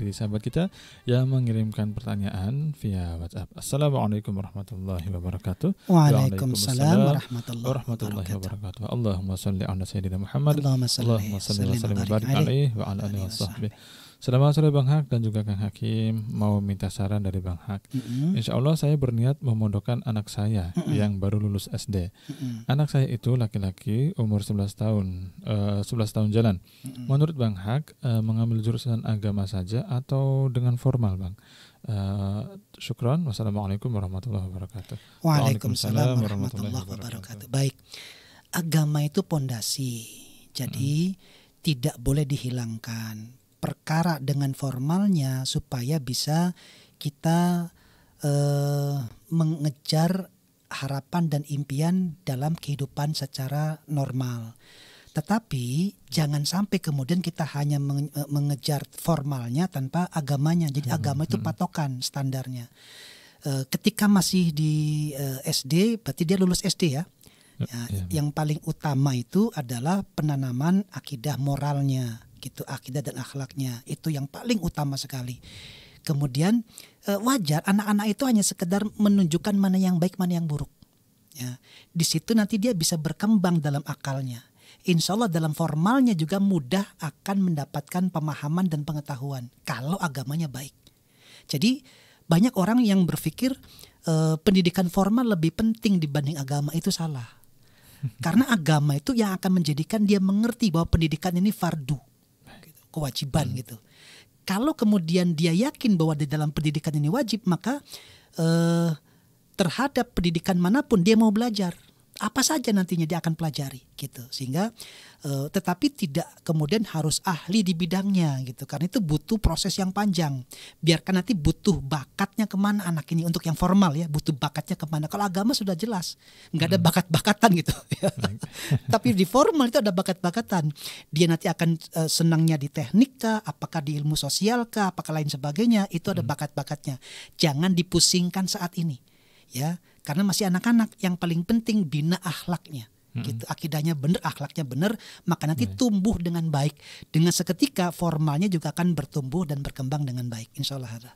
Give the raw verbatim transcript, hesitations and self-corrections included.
dari sahabat kita yang mengirimkan pertanyaan via WhatsApp. Assalamualaikum warahmatullahi wabarakatuh. Waalaikumsalam warahmatullahi wabarakatuh. Allahumma salli ala sayyidina Muhammad. Allahumma salli wa sallim wa barik alaihi wa ala alihi wa sahbihi. Selamat sore Bang Hak dan juga Kang Hakim. Mau minta saran dari Bang Hak. Mm-hmm. Insya Allah saya berniat memondokkan anak saya mm-hmm. yang baru lulus S D. Mm-hmm. Anak saya itu laki-laki umur sebelas tahun, uh, sebelas tahun jalan. Mm-hmm. Menurut Bang Hak, uh, mengambil jurusan agama saja atau dengan formal, Bang? Uh, syukran. Wassalamualaikum warahmatullahi wabarakatuh. Waalaikumsalam, Waalaikumsalam warahmatullahi, warahmatullahi wabarakatuh. Baik, agama itu pondasi. Jadi mm-hmm. tidak boleh dihilangkan. Perkara dengan formalnya supaya bisa kita eh, mengejar harapan dan impian dalam kehidupan secara normal. Tetapi jangan sampai kemudian kita hanya mengejar formalnya tanpa agamanya. Jadi hmm, agama itu patokan standarnya. Eh, ketika masih di eh, S D, berarti dia lulus S D ya. Ya, ya. Yang paling utama itu adalah penanaman akidah moralnya. Gitu, akidah dan akhlaknya itu yang paling utama sekali. Kemudian eh, wajar anak-anak itu hanya sekedar menunjukkan mana yang baik, mana yang buruk. Ya, di situ nanti dia bisa berkembang dalam akalnya. Insya Allah dalam formalnya juga mudah akan mendapatkan pemahaman dan pengetahuan kalau agamanya baik. Jadi banyak orang yang berpikir eh, pendidikan formal lebih penting dibanding agama, itu salah. Karena agama itu yang akan menjadikan dia mengerti bahwa pendidikan ini fardu, kewajiban hmm. gitu. Kalau kemudian dia yakin bahwa di dalam pendidikan ini wajib, maka eh, terhadap pendidikan manapun dia mau belajar, apa saja nantinya dia akan pelajari gitu. Sehingga eh, tetapi tidak kemudian harus ahli di bidangnya gitu. Karena itu butuh proses yang panjang. Biarkan nanti butuh bakatnya kemana anak ini, untuk yang formal ya, butuh bakatnya kemana. Kalau agama sudah jelas, nggak ada bakat-bakatan gitu. Tapi di formal itu ada bakat-bakatan. Dia nanti akan eh, senangnya di teknik kah, apakah di ilmu sosial kah, apakah lain sebagainya, itu ada bakat-bakatnya. Jangan dipusingkan saat ini ya. Karena masih anak-anak, yang paling penting bina akhlaknya, mm-hmm. gitu. Akidahnya benar, akhlaknya benar, maka nanti mm-hmm. tumbuh dengan baik. Dengan seketika formalnya juga akan bertumbuh dan berkembang dengan baik, insya Allah.